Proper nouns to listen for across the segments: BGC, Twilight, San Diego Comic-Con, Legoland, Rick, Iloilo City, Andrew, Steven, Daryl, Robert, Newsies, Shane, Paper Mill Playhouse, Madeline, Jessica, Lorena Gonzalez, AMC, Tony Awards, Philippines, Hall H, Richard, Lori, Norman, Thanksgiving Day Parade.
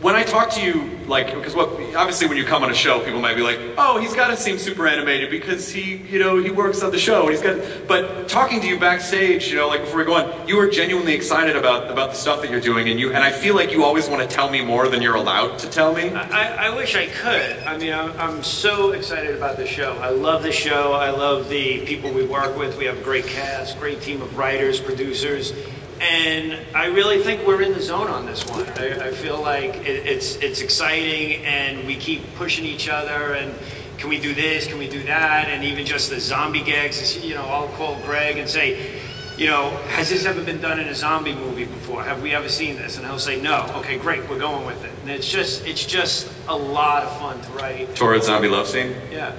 When I talk to you, like, because obviously when you come on a show, people might be like, oh, he's got to seem super animated because he, you know, he works on the show. And he's got, but talking to you backstage, you know, like before we go on, you are genuinely excited about the stuff that you're doing, and I feel like you always want to tell me more than you're allowed to tell me. I wish I could. I mean, I'm so excited about the show. I love the show. I love the people we work with. We have a great cast, great team of writers, producers. And I really think we're in the zone on this one. I feel like it's exciting, and we keep pushing each other. And can we do this? Can we do that? And even just the zombie gags. You know, I'll call Greg and say, you know, has this ever been done in a zombie movie before? Have we ever seen this? And he'll say, no. Okay, great. We're going with it. And it's just a lot of fun to write. Torrid zombie love scene. Yeah.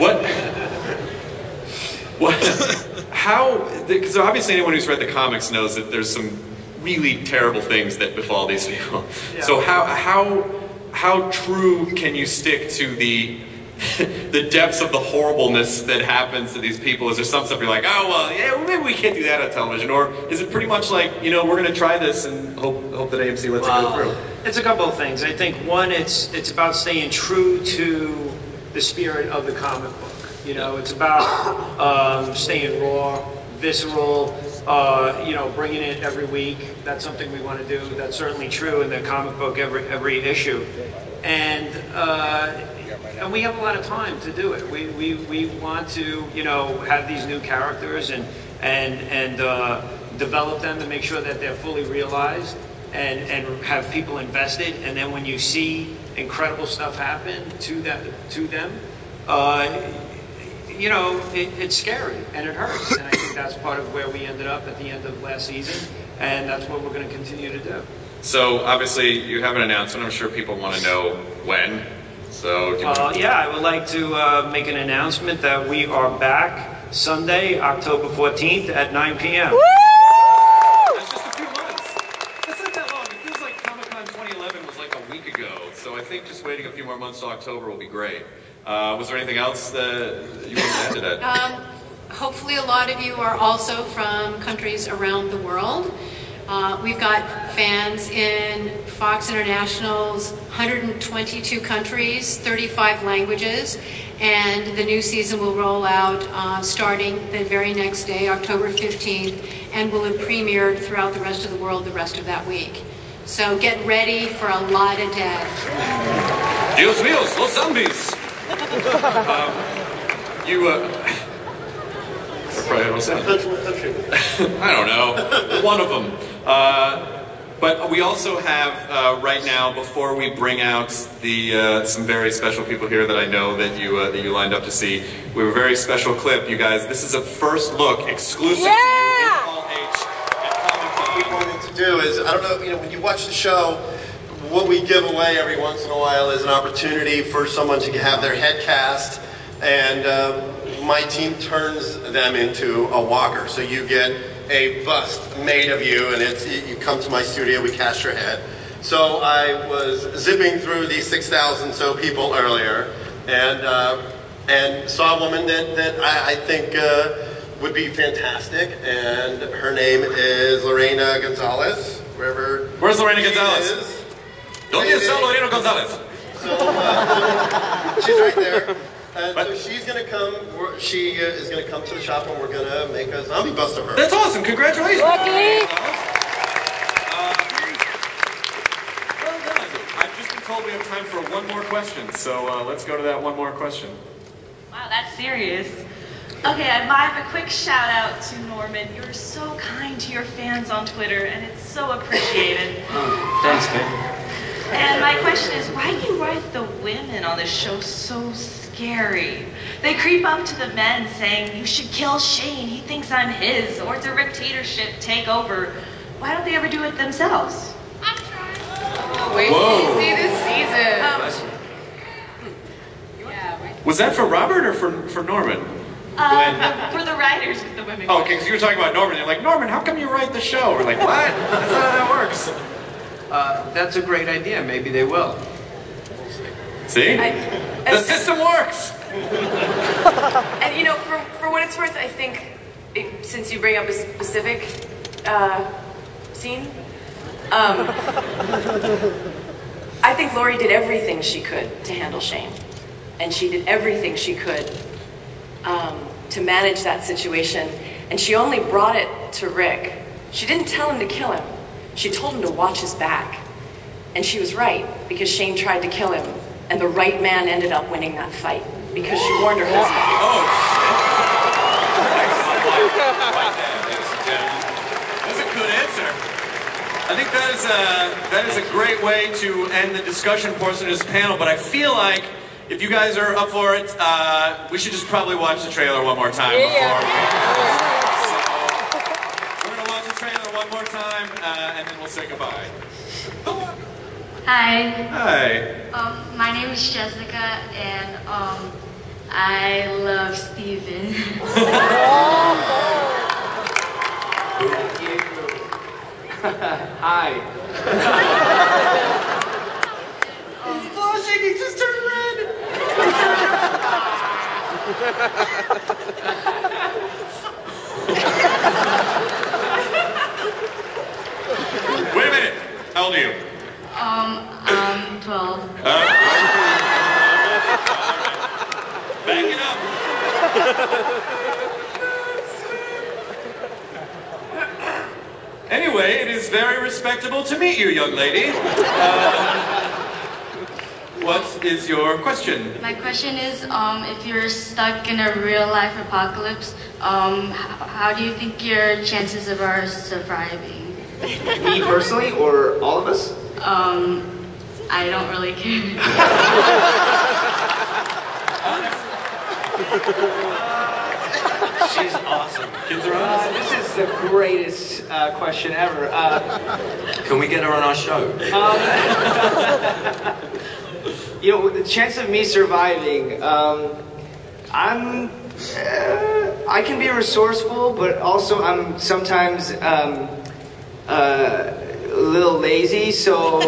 Well, what? Because obviously anyone who's read the comics knows that there's some really terrible things that befall these people. Yeah. So how true can you stick to the depths of the horribleness that happens to these people? Is there some stuff you're like, oh, well, yeah, maybe we can't do that on television? Or is it pretty much like, you know, we're going to try this and hope that AMC lets it go through? It's a couple of things. I think, one, it's about staying true to the spirit of the comic book. You know, it's about staying raw, visceral, you know, bringing it every week. That's something we want to do. That's certainly true in the comic book, every issue. And we have a lot of time to do it. We want to, you know, have these new characters and develop them to make sure that they're fully realized and have people invested. And then when you see incredible stuff happen to them, you know, it's scary and it hurts, and I think that's part of where we ended up at the end of last season, and that's what we're going to continue to do. So obviously you have an announcement. I'm sure people want to know when. So do you yeah, I would like to make an announcement that we are back Sunday, October 14th at 9 p.m. Woo! That's just a few months. That's not that long. It feels like Comic-Con 2011 was like a week ago. So I think just waiting a few more months to October will be great. Was there anything else that you want to add to that? Hopefully a lot of you are also from countries around the world. We've got fans in Fox International's 122 countries, 35 languages, and the new season will roll out starting the very next day, October 15th, and will have premiered throughout the rest of the world the rest of that week. So get ready for a lot of death. Dios míos, los zombies! I don't know. One of them. But we also have right now, before we bring out the some very special people here that I know that you lined up to see, we have a very special clip, you guys. This is a first look exclusive to you in Hall H at Comic-Con. What we wanted to do is, I don't know, you know, when you watch the show, what we give away every once in a while is an opportunity for someone to have their head cast, and my team turns them into a walker. So you get a bust made of you, and you come to my studio, we cast your head. So I was zipping through the 6,000 so people earlier, and saw a woman that I think would be fantastic, and her name is Lorena Gonzalez. Where's Lorena Gonzalez? Is. Don't be Lorena Gonzalez. So she's right there. So she's gonna come. She is gonna come to the shop, and we're gonna make a zombie bust of her. That's awesome! Congratulations. Lucky. Well done. I've just been told we have time for one more question, so let's go to that one more question. Wow, that's serious. Okay, I have a quick shout out to Norman. You're so kind to your fans on Twitter, and it's so appreciated. Thanks, man. And my question is, why do you write the women on this show so scary? They creep up to the men saying, you should kill Shane, he thinks I'm his, or dictatorship take over. Why don't they ever do it themselves? I'm trying. Oh, wait till you see this season. Was that for Robert or for Norman? For the writers with the women. Oh, okay, because you were talking about Norman. They're like, Norman, how come you write the show? We're like, what? That's not how that works. That's a great idea. Maybe they will. See? The system works! And you know, for what it's worth, I think, since you bring up a specific scene. I think Lori did everything she could to handle Shane, and she did everything she could to manage that situation, and she only brought it to Rick. She didn't tell him to kill him. She told him to watch his back, and she was right, because Shane tried to kill him, and the right man ended up winning that fight, because she warned her husband. Oh, shit. That's a good answer. I think that is a great way to end the discussion portion of this panel, but I feel like if you guys are up for it, we should just probably watch the trailer one more time. Yeah. We're going to watch the trailer one more time, and then we'll say goodbye. Hi. Hi. My name is Jessica, and I love Steven. Thank you. Hi. He's blushing, he just turned red. Wait a minute. How old are you? I'm 12. All right. Back it up. Anyway, it is very respectable to meet you, young lady. What is your question? My question is, if you're stuck in a real-life apocalypse, how do you think your chances of our surviving? Me personally, or all of us? I don't really care. She's awesome. Kids are awesome. This is the greatest question ever. Can we get her on our show? You know, the chance of me surviving, I can be resourceful, but also I'm sometimes a little lazy, so,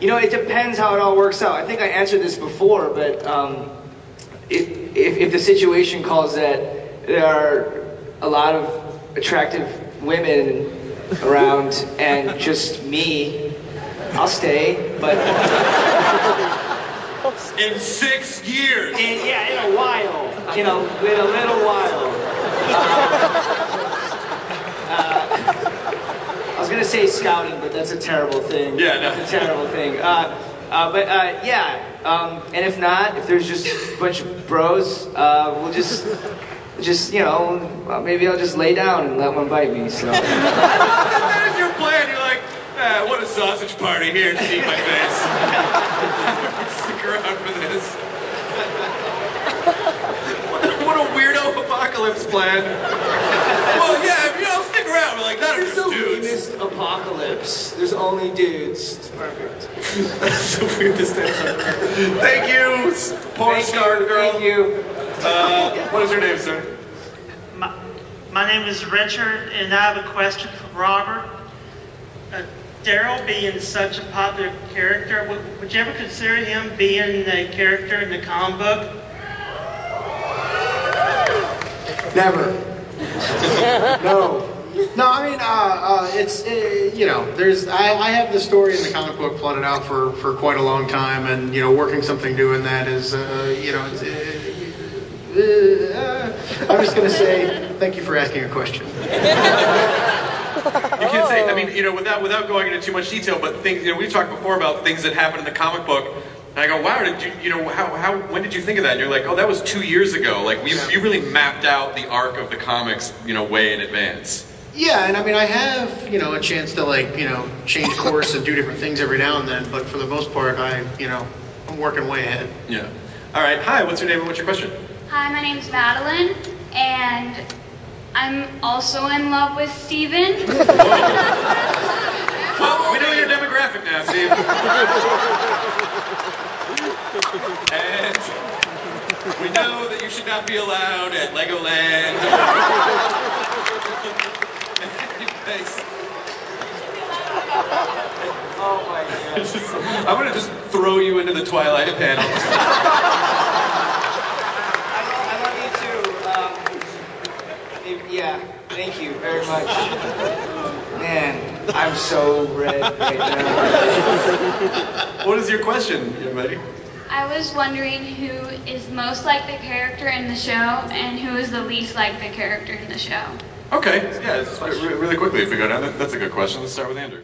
you know, it depends how it all works out. I think I answered this before, but if the situation calls that, there are a lot of attractive women around and just me, I'll stay, but... In 6 years! In a while. In a little while. I was going to say scouting, but that's a terrible thing. Yeah, no. That's a terrible thing. Yeah. And if not, if there's just a bunch of bros, we'll just you know, maybe I'll just lay down and let one bite me. So. I love that that is your plan. You're like, ah, what a sausage party here to eat my face. Stick around for this. What a weirdo apocalypse plan. Well, yeah, you know, stick around. We're like, that is the dudes. Meanest apocalypse. There's only dudes. It's perfect. That's the weirdest answer. Thank you, poor scarred girl. Thank you. What is your name, sir? My name is Richard, and I have a question for Robert. Daryl being such a popular character, would you ever consider him being a character in the comic book? Never. No, I mean, you know, I have the story in the comic book plotted out for quite a long time, and, you know, working something doing that is, you know, I'm just going to say, thank you for asking a question. You can't say, I mean, you know, without going into too much detail, but things, you know, we've talked before about things that happen in the comic book. And I go, wow, did you know, when did you think of that? And you're like, oh, that was 2 years ago. Like, you really mapped out the arc of the comics, you know, way in advance. Yeah, and I mean, I have, you know, a chance to, like, you know, change course and do different things every now and then. But for the most part, you know, I'm working way ahead. Yeah. All right. Hi, what's your name and what's your question? Hi, my name's Madeline, and I'm also in love with Steven. Well, we know your demographic now, Steve. And we know that you should not be allowed at Legoland. Oh my God. I'm gonna just throw you into the Twilight panel. I love you too. Yeah. Thank you very much. Man, I'm so red right now. What is your question, young lady? I was wondering who is most like the character in the show and who is the least like the character in the show. Okay, yeah, really quickly if we go down, that's a good question. Let's start with Andrew.